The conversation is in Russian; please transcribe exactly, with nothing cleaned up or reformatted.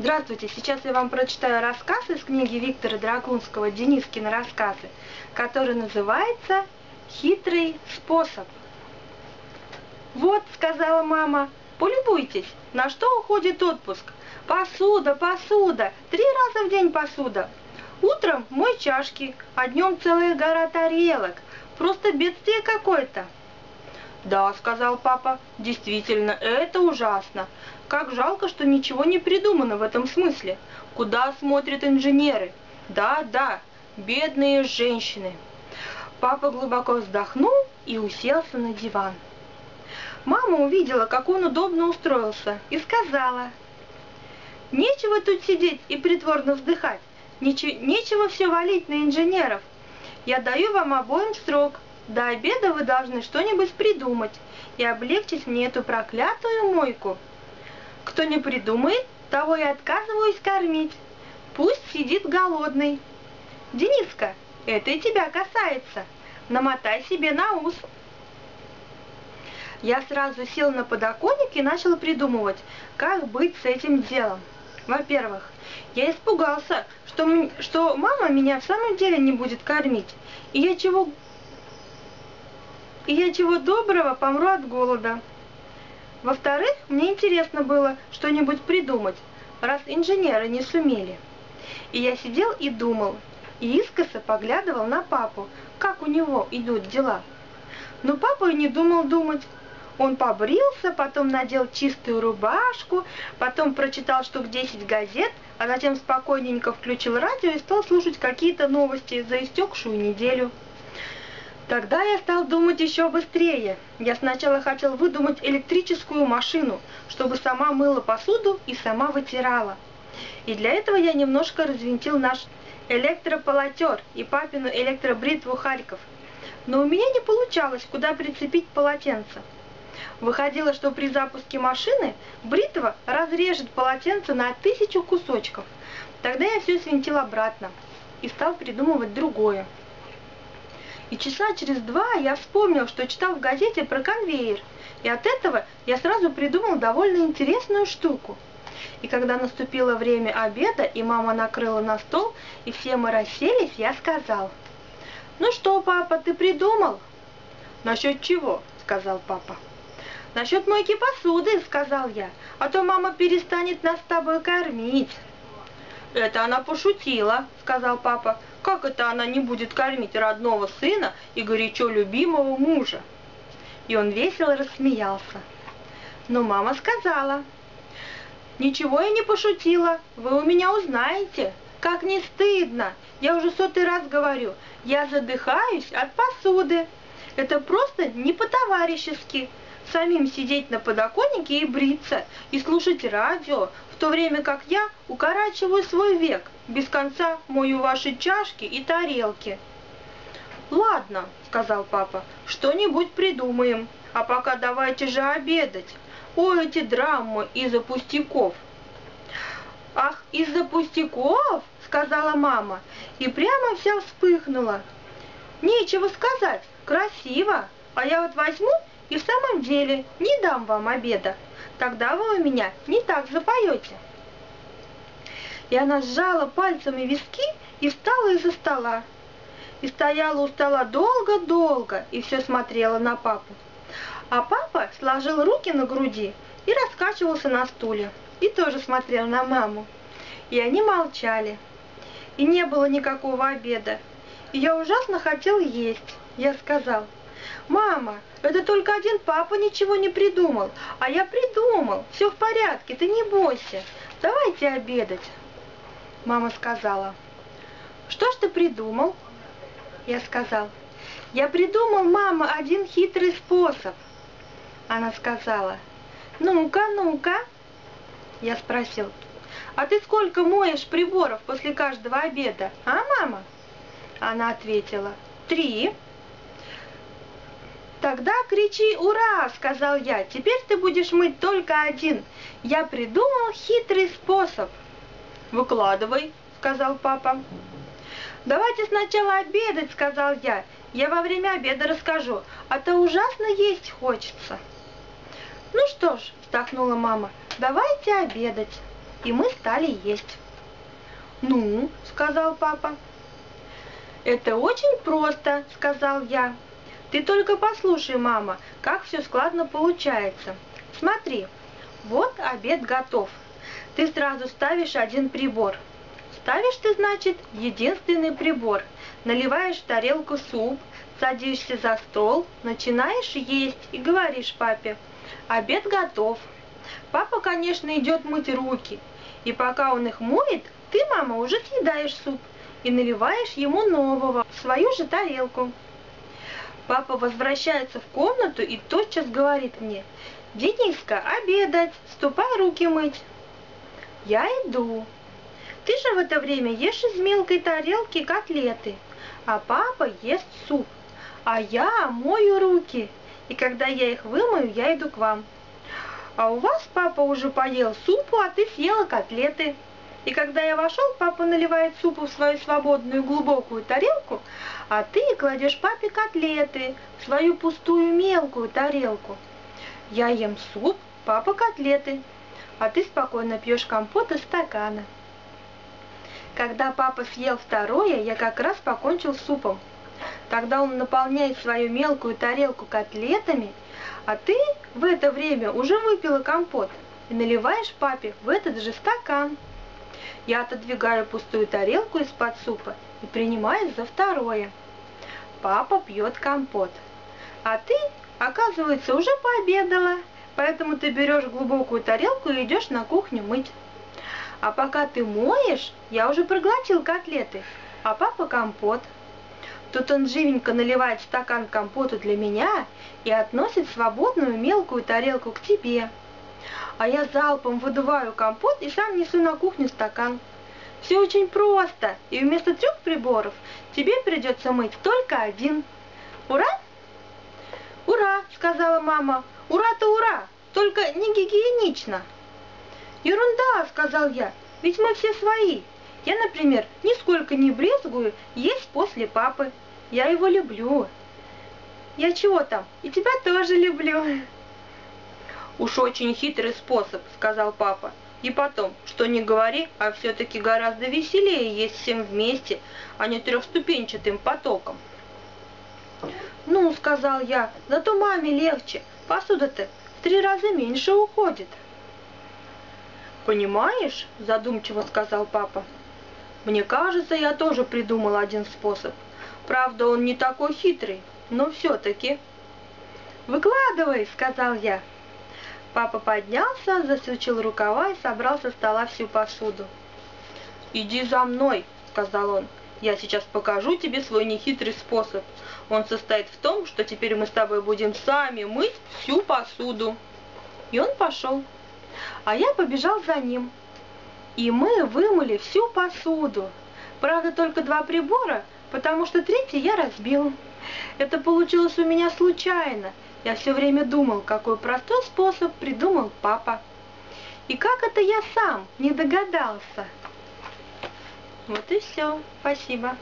Здравствуйте! Сейчас я вам прочитаю рассказ из книги Виктора Драгунского «Денискины рассказы», который называется «Хитрый способ». «Вот, — сказала мама, — полюбуйтесь, на что уходит отпуск. Посуда, посуда, три раза в день посуда. Утром мой чашки, а днем целая гора тарелок. Просто бедствие какое-то». «Да, — сказал папа, — действительно, это ужасно. Как жалко, что ничего не придумано в этом смысле. Куда смотрят инженеры? Да, да, бедные женщины». Папа глубоко вздохнул и уселся на диван. Мама увидела, как он удобно устроился, и сказала: «Нечего тут сидеть и притворно вздыхать. Нече- нечего все валить на инженеров. Я даю вам обоим срок. До обеда вы должны что-нибудь придумать и облегчить мне эту проклятую мойку. Кто не придумает, того я отказываюсь кормить. Пусть сидит голодный. Дениска, это и тебя касается. Намотай себе на ус». Я сразу села на подоконник и начала придумывать, как быть с этим делом. Во-первых, я испугался, что, что мама меня в самом деле не будет кормить, и я чего... и я чего доброго помру от голода. Во-вторых, мне интересно было что-нибудь придумать, раз инженеры не сумели. И я сидел и думал, и искоса поглядывал на папу, как у него идут дела. Но папа и не думал думать. Он побрился, потом надел чистую рубашку, потом прочитал штук десять газет, а затем спокойненько включил радио и стал слушать какие-то новости за истекшую неделю. Тогда я стал думать еще быстрее. Я сначала хотел выдумать электрическую машину, чтобы сама мыла посуду и сама вытирала. И для этого я немножко развинтил наш электрополотер и папину электробритву «Харьков». Но у меня не получалось, куда прицепить полотенце. Выходило, что при запуске машины бритва разрежет полотенце на тысячу кусочков. Тогда я все свинтил обратно и стал придумывать другое. И часа через два я вспомнил, что читал в газете про конвейер, и от этого я сразу придумал довольно интересную штуку. И когда наступило время обеда, и мама накрыла на стол, и все мы расселись, я сказал: «Ну что, папа, ты придумал?» «Насчет чего?» – сказал папа. «Насчет мойки посуды», – сказал я, – «а то мама перестанет нас с тобой кормить». «Это она пошутила», – сказал папа. «Как это она не будет кормить родного сына и горячо любимого мужа?» И он весело рассмеялся. Но мама сказала: «Ничего я не пошутила, вы у меня узнаете. Как не стыдно, я уже сотый раз говорю, я задыхаюсь от посуды. Это просто не по-товарищески, самим сидеть на подоконнике и бриться, и слушать радио, в то время как я укорачиваю свой век, без конца мою ваши чашки и тарелки». «Ладно, — сказал папа, — что-нибудь придумаем, а пока давайте же обедать. Ой, эти драмы из-за пустяков». «Ах, из-за пустяков, — сказала мама, и прямо вся вспыхнула. — Нечего сказать, красиво, а я вот возьму и в самом деле не дам вам обеда. Тогда вы у меня не так запоете». И она сжала пальцами виски и встала из-за стола. И стояла у стола долго-долго и все смотрела на папу. А папа сложил руки на груди и раскачивался на стуле, и тоже смотрел на маму. И они молчали. И не было никакого обеда. И я ужасно хотел есть. Я сказал: «Мама, это только один папа ничего не придумал, а я придумал, все в порядке, ты не бойся, давайте обедать». Мама сказала: «Что ж ты придумал?» Я сказал: «Я придумал, мама, один хитрый способ». Она сказала: «Ну-ка, ну-ка». Я спросил: «А ты сколько моешь приборов после каждого обеда, а, мама?» Она ответила: «Три». «Тогда кричи «Ура!» — сказал я. — Теперь ты будешь мыть только один. Я придумал хитрый способ». «Выкладывай», — сказал папа. «Давайте сначала обедать», — сказал я. «Я во время обеда расскажу, а то ужасно есть хочется». «Ну что ж», — вздохнула мама, — «давайте обедать». и мы стали есть. «Ну, — сказал папа. — Это очень просто, — сказал я. — Ты только послушай, мама, как все складно получается. Смотри, вот обед готов. Ты сразу ставишь один прибор. Ставишь ты, значит, единственный прибор. Наливаешь в тарелку суп, садишься за стол, начинаешь есть и говоришь папе: обед готов. Папа, конечно, идет мыть руки. И пока он их моет, ты, мама, уже съедаешь суп и наливаешь ему нового в свою же тарелку. Папа возвращается в комнату и тотчас говорит мне: Дениска, обедать, ступай руки мыть. Я иду. Ты же в это время ешь из мелкой тарелки котлеты, а папа ест суп. А я мою руки, и когда я их вымою, я иду к вам. А у вас папа уже поел супу, а ты съела котлеты. И когда я вошел, папа наливает супу в свою свободную глубокую тарелку, а ты кладешь папе котлеты в свою пустую мелкую тарелку. Я ем суп, папа котлеты, а ты спокойно пьешь компот из стакана. Когда папа съел второе, я как раз покончил с супом. Тогда он наполняет свою мелкую тарелку котлетами, а ты в это время уже выпила компот и наливаешь папе в этот же стакан. Я отодвигаю пустую тарелку из-под супа и принимаюсь за второе. Папа пьет компот. А ты, оказывается, уже пообедала, поэтому ты берешь глубокую тарелку и идешь на кухню мыть. А пока ты моешь, я уже проглотил котлеты, а папа компот. Тут он живенько наливает стакан компоту для меня и относит свободную мелкую тарелку к тебе. А я залпом выдуваю компот и сам несу на кухню стакан. Все очень просто, и вместо трех приборов тебе придется мыть только один. Ура? Ура, сказала мама. Ура-то ура, только не гигиенично. Ерунда, сказал я, ведь мы все свои. Я, например, нисколько не брезгую есть после папы. Я его люблю. Я чего там, и тебя тоже люблю. Уж очень хитрый способ, сказал папа. И потом, что ни говори, а все-таки гораздо веселее есть всем вместе, а не трехступенчатым потоком. Ну, сказал я, зато маме легче. Посуда-то в три раза меньше уходит. Понимаешь, задумчиво сказал папа, мне кажется, я тоже придумал один способ. Правда, он не такой хитрый, но все-таки. Выкладывай, сказал я. Папа поднялся, засучил рукава и собрал со стола всю посуду. Иди за мной, сказал он, я сейчас покажу тебе свой нехитрый способ. Он состоит в том, что теперь мы с тобой будем сами мыть всю посуду. И он пошел. А я побежал за ним. И мы вымыли всю посуду. Правда, только два прибора, потому что третий я разбил. Это получилось у меня случайно. Я все время думал, какой простой способ придумал папа. И как это я сам не догадался. Вот и все. Спасибо.